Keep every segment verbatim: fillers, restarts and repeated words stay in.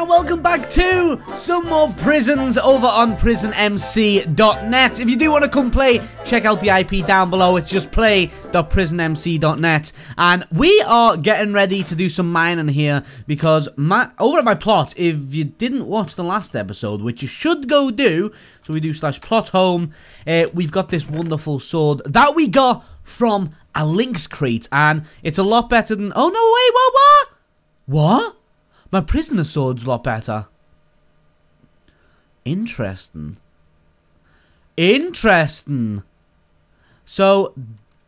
and welcome back to some more prisons over on prison m c dot net. If you do want to come play, check out the I P down below. It's just play dot prison m c dot net. And we are getting ready to do some mining here because my, over at my plot, if you didn't watch the last episode, which you should go do, so we do slash plot home, uh, we've got this wonderful sword that we got from a Lynx crate, and it's a lot better than... Oh, no, wait, what, what? What? My prisoner sword's a lot better. Interesting. Interesting. So,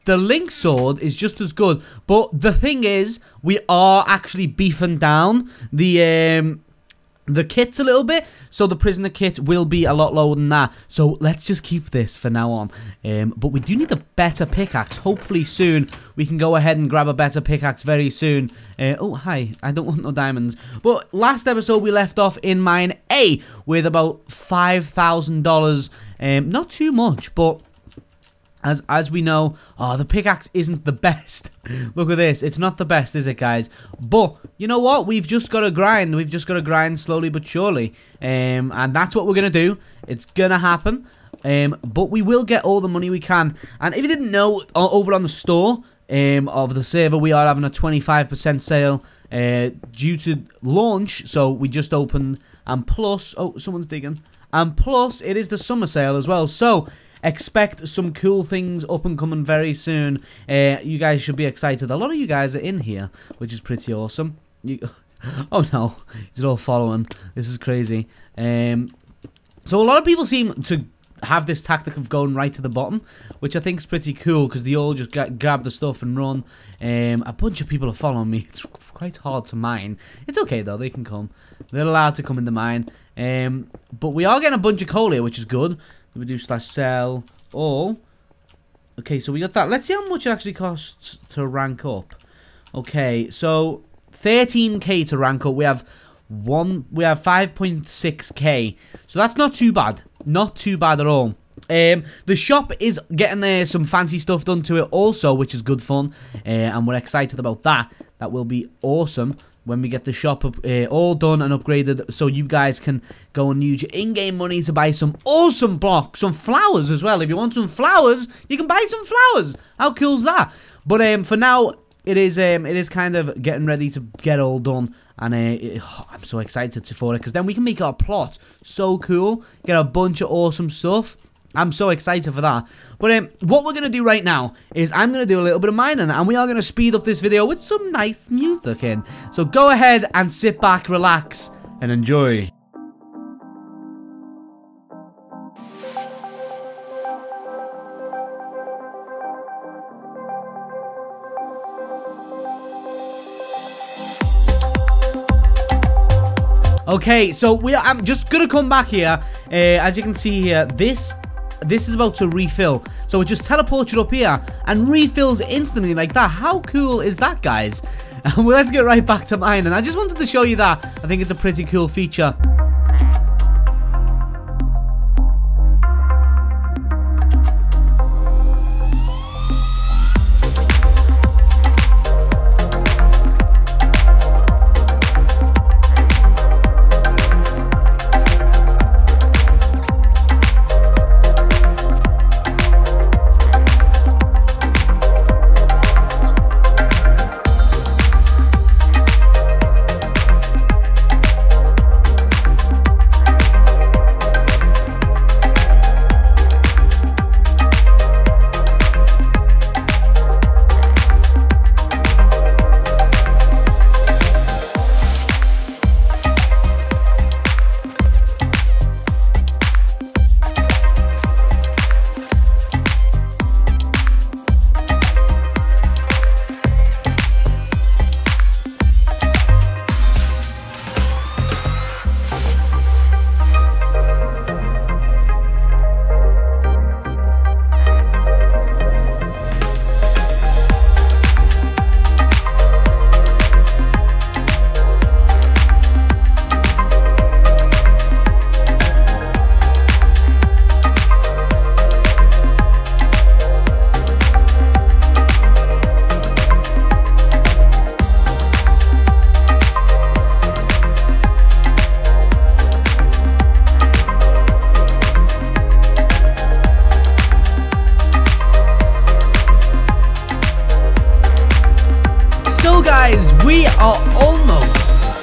the Lynx sword is just as good. But the thing is, we are actually beefing down the um, the kits a little bit. So, the prisoner kit will be a lot lower than that. So, let's just keep this for now on. Um, but we do need a better pickaxe. Hopefully, soon, we can go ahead and grab a better pickaxe very soon. Uh, oh, hi. I don't want no diamonds. But last episode, we left off in mine A with about five thousand dollars. Um, not too much, but... As as we know, oh, the pickaxe isn't the best. Look at this. It's not the best, is it, guys? But, you know what? We've just got to grind. We've just got to grind slowly but surely. Um, and that's what we're going to do. It's going to happen. Um, but we will get all the money we can. And if you didn't know, over on the store um, of the server, we are having a twenty-five percent sale uh, due to launch. So we just opened. And plus... Oh, someone's digging. And plus, it is the summer sale as well. So... Expect some cool things up and coming very soon. Uh, you guys should be excited. A lot of you guys are in here, which is pretty awesome. You, oh no, it's all following. This is crazy. Um, so a lot of people seem to have this tactic of going right to the bottom, which I think is pretty cool because they all just grab the stuff and run. Um, a bunch of people are following me. It's quite hard to mine. It's okay though. They can come. They're allowed to come in the mine. Um, but we are getting a bunch of coal here, which is good. We do slash sell all. Okay, so we got that. Let's see how much it actually costs to rank up. Okay, so thirteen K to rank up. We have one. We have five point six K. So that's not too bad. Not too bad at all. Um, the shop is getting uh, some fancy stuff done to it also, which is good fun, uh, and we're excited about that. That will be awesome. When we get the shop up, uh, all done and upgraded, so you guys can go and use your in-game money to buy some awesome blocks, some flowers as well. If you want some flowers, you can buy some flowers. How cool is that? But um, for now, it is um, it is kind of getting ready to get all done, and uh, it, oh, I'm so excited for it because then we can make our plot so cool, get a bunch of awesome stuff. I'm so excited for that. But um, what we're going to do right now is I'm going to do a little bit of mining. And we are going to speed up this video with some nice music in. So go ahead and sit back, relax, and enjoy. Okay, so we are, I'm just going to come back here. Uh, as you can see here, this... This is about to refill. So it just teleports you up here and refills instantly like that. How cool is that, guys? Well, let's get right back to mine. And I just wanted to show you that. I think it's a pretty cool feature. guys, we are almost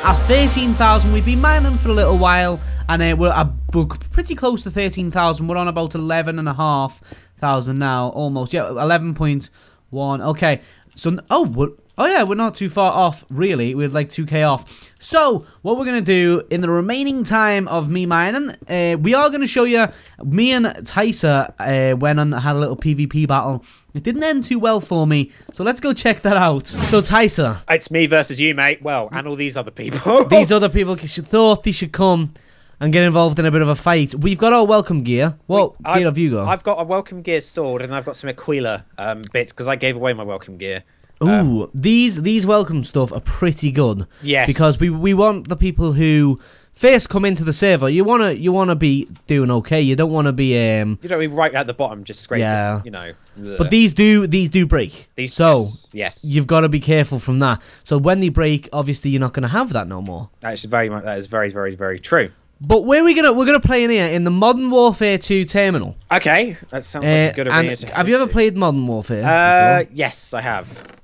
at thirteen thousand. We've been mining for a little while, and uh, we're, uh, we're pretty close to thirteen thousand. We're on about eleven and a half thousand now, almost. Yeah, eleven point one. Okay, so oh, we're, oh yeah, we're not too far off. Really, we're like two K off. So what we're gonna do in the remaining time of me mining, uh, we are gonna show you me and Tycer uh, went and had a little PvP battle. It didn't end too well for me, so let's go check that out. So, Tycer. It's me versus you, mate. Well, and all these other people. These other people thought they should come and get involved in a bit of a fight. We've got our welcome gear. What Wait, gear I've, have you got? I've got a welcome gear sword, and I've got some Aquila um, bits, because I gave away my welcome gear. Um, Ooh, these these welcome stuff are pretty good. Yes. Because we, we want the people who first come into the server. You wanna you wanna be doing okay. You don't wanna be um. You don't be right at the bottom, just scraping. Yeah. You know. But ugh. these do these do break. These so yes, yes. You've got to be careful from that. So when they break, obviously you're not gonna have that no more. That's very much that is very very very true. But where are we gonna we're gonna play in here in the Modern Warfare two terminal. Okay, that sounds like uh, a good idea. To have you ever to. played Modern Warfare? Uh, before? Yes, I have.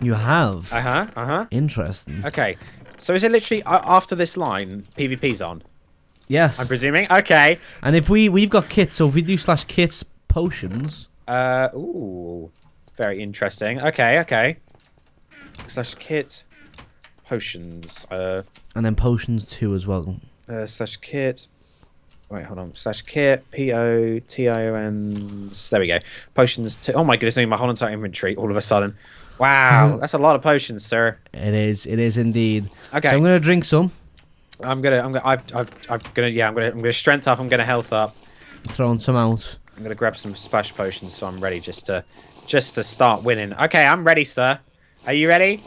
You have. Uh huh. Uh huh. Interesting. Okay. So is it literally after this line, PvP's on? Yes. I'm presuming. Okay. And if we, we've got kits, so if we do slash kits potions. Uh, ooh. Very interesting. Okay, okay. Slash kit potions. Uh, and then potions too as well. Uh, slash kit. Wait, hold on. Slash kit. P O T I O N S. There we go. Potions too. Oh my goodness, I mean, my whole entire inventory all of a sudden. Wow, that's a lot of potions, sir. It is. It is indeed. Okay, so I'm gonna drink some. I'm gonna. I'm gonna. I've, I've, I'm gonna. Yeah, I'm gonna. I'm gonna strength up. I'm gonna health up. Throwing some out. I'm gonna grab some splash potions, so I'm ready just to, just to start winning. Okay, I'm ready, sir. Are you ready?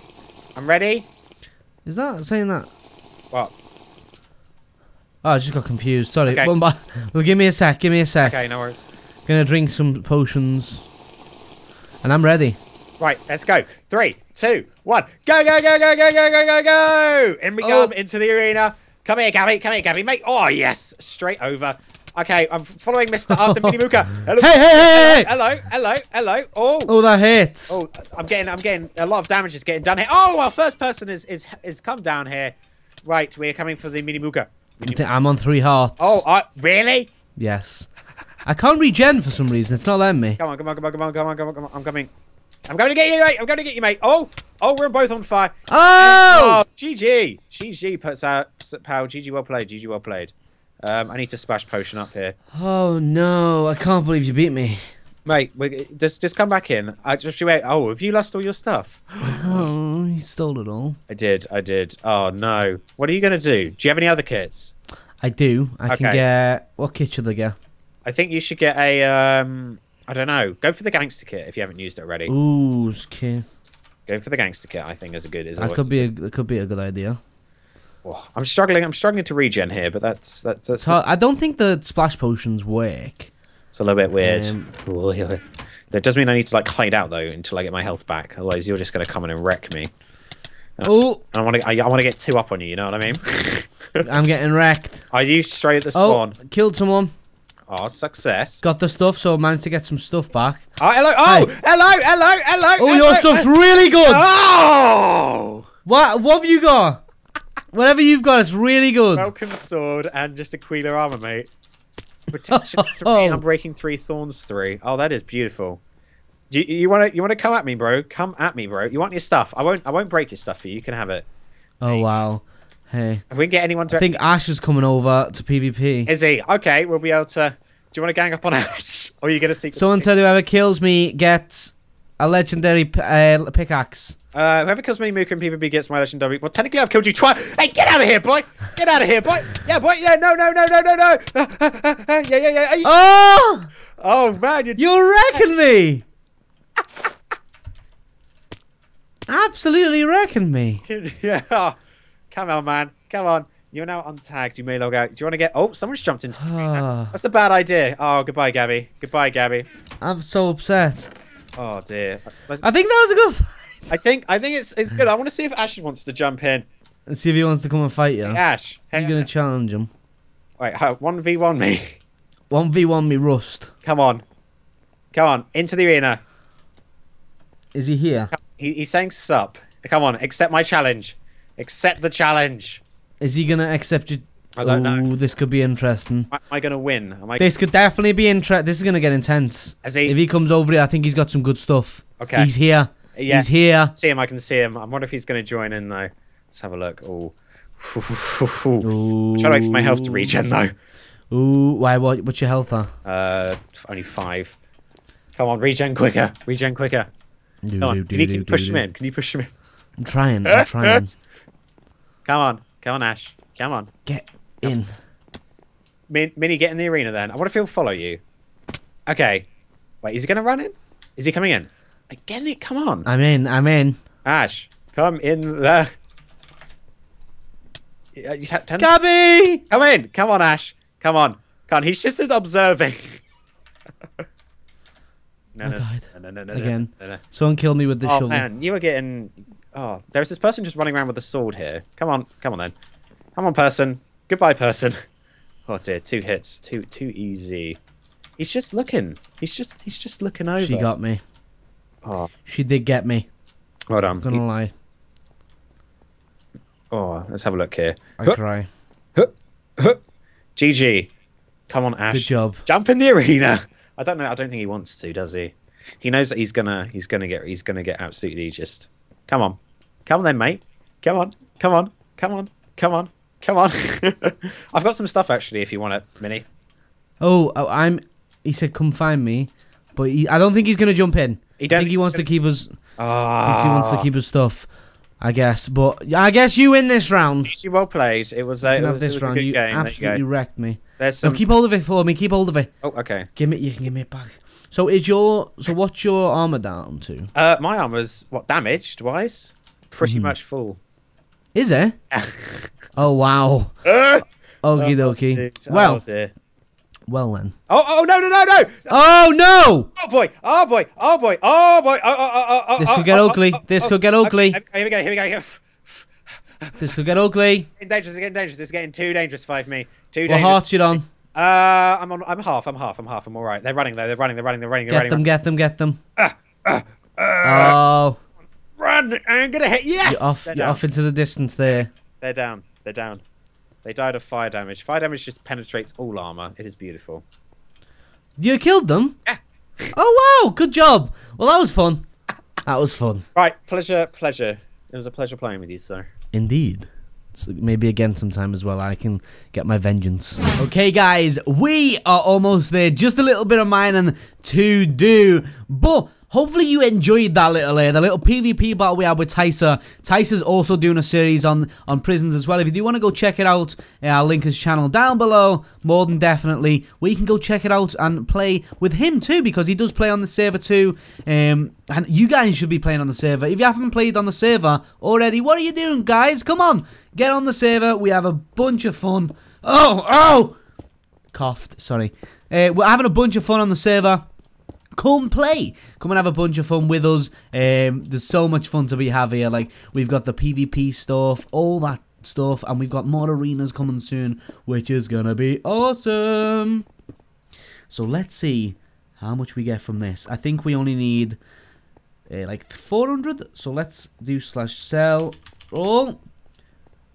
I'm ready. Is that saying that? What? Oh, I just got confused. Sorry. Okay. Well, give me a sec. Give me a sec. Okay, no worries. Gonna drink some potions, and I'm ready. Right, let's go. Three, two, one. Go, go, go, go, go, go, go, go, go. In we oh. come into the arena. Come here, Gabby. Come here, Gabby, mate. Oh, yes. Straight over. Okay, I'm following Mister After Minimuka. Hello. Hey, hey, hey. Hello, hello, hello. Oh. Oh, that hits. Oh, I'm getting, I'm getting a lot of damage is getting done here. Oh, our first person is, is, is come down here. Right, we're coming for the Minimuka. Minimuka. I'm on three hearts. Oh, I, really? Yes. I can't regen for some reason. It's not letting me. Come on, come on, come on, come on, come on, come on, come on. I'm coming. I'm going to get you, mate. I'm going to get you, mate. Oh, oh, we're both on fire. Oh, oh G G. G G puts out pal. G G, well played. G G, well played. Um, I need to splash potion up here. Oh no, I can't believe you beat me, mate. We, just, just come back in. I just wait. Oh, have you lost all your stuff? Oh, you stole it all. I did. I did. Oh no. What are you going to do? Do you have any other kits? I do. I okay. can get. What kit should I get? I think you should get a. Um, I don't know. Go for the gangster kit if you haven't used it already. Ooh, kit. Go for the gangster kit. I think is a good. Is that could be a it could be a good idea. Oh, I'm struggling. I'm struggling to regen here, but that's that's. that's so, I don't think the splash potions work. It's a little bit weird. Um, that does mean I need to like hide out though until I get my health back. Otherwise, you're just gonna come in and wreck me. Oh, I want to. I want to get two up on you. You know what I mean? I'm getting wrecked. Are you straight at the spawn? Oh, killed someone. Oh, success. Got the stuff, so I managed to get some stuff back. Oh, hello. Oh, hey. hello, hello, hello. Oh, hello, your stuff's hello. really good. Oh! What, what have you got? Whatever you've got, it's really good. Welcome sword and just Aquila armor, mate. Protection three, I'm breaking three, thorns three. Oh, that is beautiful. Do you, you want to you wanna come at me, bro? Come at me, bro. You want your stuff? I won't I won't break your stuff for you. You can have it. Oh, hey. wow. Hey. If we can get anyone to... I think Ash is coming over to PvP. Is he? Okay, we'll be able to... Do you want to gang up on Ash? Or are you going to see... Someone said whoever kills me gets a legendary uh, pickaxe. Uh, whoever kills me, Mook and PvP gets my legendary... Well, technically I've killed you twice. Hey, get out of here, boy! Get out of here, boy! Yeah, boy! Yeah, no, no, no, no, no, no! Uh, uh, uh, uh, yeah, yeah, yeah! You... Oh! Oh, man, you're... You're wrecking me! Absolutely wrecking me. Yeah. Come on, man. Come on. You're now untagged. You may log out. Do you want to get... Oh, someone's jumped into the arena. That's a bad idea. Oh, goodbye, Gabby. Goodbye, Gabby. I'm so upset. Oh, dear. Let's... I think that was a good fight. I think I think it's it's good. I want to see if Ash wants to jump in. Let's see if he wants to come and fight you. Hey, Ash. You're going to challenge him. Wait, one v one me. one v one me, Rust. Come on. Come on. Into the arena. Is he here? He, he's saying sup. Come on, accept my challenge. Accept the challenge. Is he gonna accept you? I don't Ooh, know. This could be interesting. Am I gonna win? Am I this could definitely be interesting. This is gonna get intense. Is he? If he comes over here, I think he's got some good stuff. Okay. He's here. Yeah. He's here. I can see him. I can see him. I wonder if he's gonna join in though. Let's have a look. Oh. I'm trying to wait for my health to regen though. Ooh, why? What? What's your health at? Uh, only five. Come on, regen quicker. Regen quicker. Do, Come on. Do, do, can you, can you push do, do. him in? Can you push him in? I'm trying. I'm trying. Come on. Come on, Ash. Come on. Get Come. in. Min Minnie, get in the arena then. I wonder if he'll follow you. Okay. Wait, is he going to run in? Is he coming in? Again, come on. I'm in. I'm in. Ash, come in there. Gabby! Come in. Come on, Ash. Come on. Come on. He's just observing. No, I no, died. No, no, no, Again. No, no. Someone killed me with the oh, shovel. Oh, man. You were getting... Oh, there's this person just running around with a sword here. Come on. Come on, then. Come on, person. Goodbye, person. Oh, dear. Two hits. Too too easy. He's just looking. He's just he's just looking over. She got me. Oh. She did get me. Hold on. I'm going to lie. Oh, let's have a look here. I huh. cry. Huh. Huh. G G. Come on, Ash. Good job. Jump in the arena. I don't know. I don't think he wants to, does he? He knows that he's gonna, he's gonna get, he's gonna get absolutely just. Come on, come on, then, mate. Come on, come on, come on, come on, come on. I've got some stuff actually, if you want it, Minnie. Oh, oh I'm. He said, "Come find me," but he, I don't think he's gonna jump in. He don't I think he wants gonna... to keep us. Ah. Oh. He wants to keep his stuff. I guess, but I guess you win this round. You well played. It was, uh, it was, it was a good you game. Absolutely you wrecked me. There's some... No, keep hold of it for me. Keep hold of it. Oh, okay. Give me. You can give me it back. So is your. So what's your armor down to? Uh, my armor's what damaged wise, pretty mm. much full. Is it? Oh wow. Okie dokie. Oh, well. Dear. Well then. Oh oh no no no no! Oh no! Oh boy! Oh boy! Oh boy! Oh boy! Oh oh oh oh! This could get ugly. This could get ugly. Here we go! Here we go! This could get ugly. It's getting dangerous. It's getting dangerous. It's getting too dangerous for me. Too dangerous. What heart you on? Uh, I'm on. I'm half. I'm half. I'm half. I'm all right. They're running though. They're running. They're running. They're running. Get them! Get them! Get them! Oh! Run! I'm gonna hit. Yes! You're off. You're off into the distance there. They're down. They're down. They died of fire damage. Fire damage just penetrates all armor. It is beautiful. You killed them? Yeah. Oh, wow. Good job. Well, that was fun. That was fun. Right. Pleasure. Pleasure. It was a pleasure playing with you, sir. Indeed. So maybe again sometime as well. I can get my vengeance. Okay, guys. We are almost there. Just a little bit of mining to do. But... hopefully you enjoyed that little uh, the little PvP battle we had with Tycer. Tycer's also doing a series on, on prisons as well. If you do want to go check it out, uh, I'll link his channel down below, more than definitely, where you can go check it out and play with him too, because he does play on the server too. Um, and you guys should be playing on the server. If you haven't played on the server already, what are you doing, guys? Come on, get on the server. We have a bunch of fun. Oh, oh! Coughed, sorry. Uh, we're having a bunch of fun on the server. Come play. Come and have a bunch of fun with us. Um, there's so much fun to be have here. Like, we've got the PvP stuff, all that stuff, and we've got more arenas coming soon, which is going to be awesome. So let's see how much we get from this. I think we only need, uh, like, four hundred. So let's do slash sell all.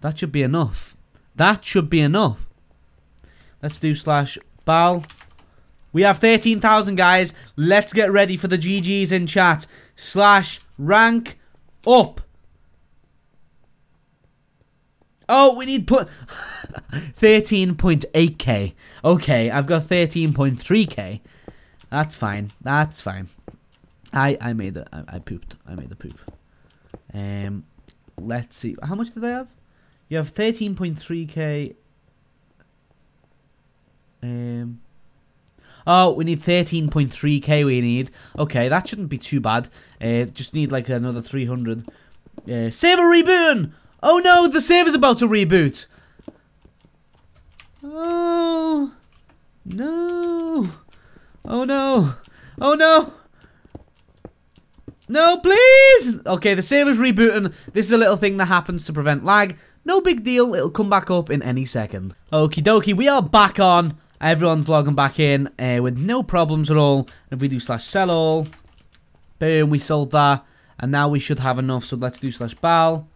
That should be enough. That should be enough. Let's do slash bal. We have thirteen thousand, guys. Let's get ready for the G Gs in chat. Slash rank up. Oh, we need put thirteen point eight K. Okay, I've got thirteen point three K. That's fine. That's fine. I I made the I, I pooped. I made the poop. Um, let's see. How much did I have? You have thirteen point three K. Um. Oh, we need thirteen point three K we need. Okay, that shouldn't be too bad. Uh, just need, like, another three hundred. Uh, server reboot! Oh, no, the server's about to reboot. Oh, no. Oh, no. Oh, no. No, please! Okay, the server's rebooting. This is a little thing that happens to prevent lag. No big deal. It'll come back up in any second. Okie dokie, we are back on. Everyone's logging back in uh, with no problems at all. And if we do slash sell all, boom, we sold that. And now we should have enough, so let's do slash bal.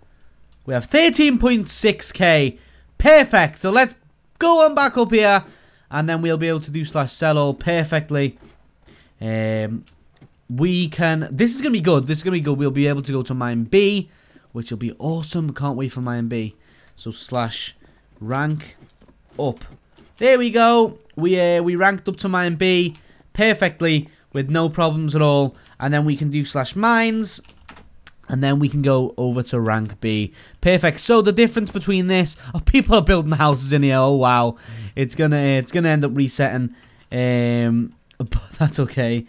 We have thirteen point six K. Perfect. So let's go on back up here. And then we'll be able to do slash sell all perfectly. Um, we can... This is going to be good. This is going to be good. We'll be able to go to mine B, which will be awesome. Can't wait for mine B. So slash rank up. There we go. We uh, we ranked up to mine B perfectly with no problems at all. And then we can do slash mines. And then we can go over to rank B. Perfect. So the difference between this... Oh, people are building houses in here. Oh, wow. It's going to it's gonna end up resetting. Um, but that's okay.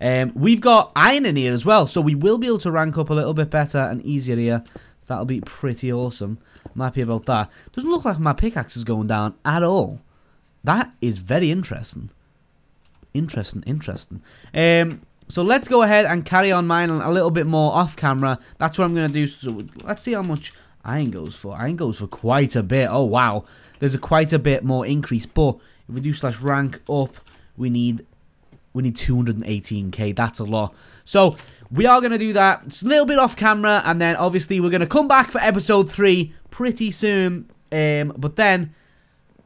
Um, we've got iron in here as well. So we will be able to rank up a little bit better and easier here. That'll be pretty awesome. I'm happy about that. Doesn't look like my pickaxe is going down at all. That is very interesting. Interesting, interesting. Um, so let's go ahead and carry on mining a little bit more off camera. That's what I'm going to do. So let's see how much iron goes for. Iron goes for quite a bit. Oh, wow. There's a quite a bit more increase. But if we do slash rank up, we need we need two hundred eighteen K. That's a lot. So we are going to do that. It's a little bit off camera. And then obviously we're going to come back for episode three pretty soon. Um, but then...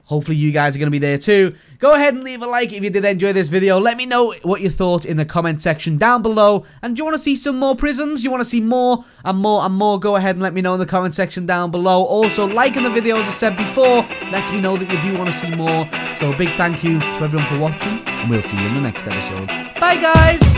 Hopefully you guys are going to be there too. Go ahead and leave a like if you did enjoy this video. Let me know what you thought in the comment section down below. And do you want to see some more prisons? Do you want to see more and more and more? Go ahead and let me know in the comment section down below. Also, liking the video, as I said before, let me know that you do want to see more. So a big thank you to everyone for watching. And we'll see you in the next episode. Bye, guys!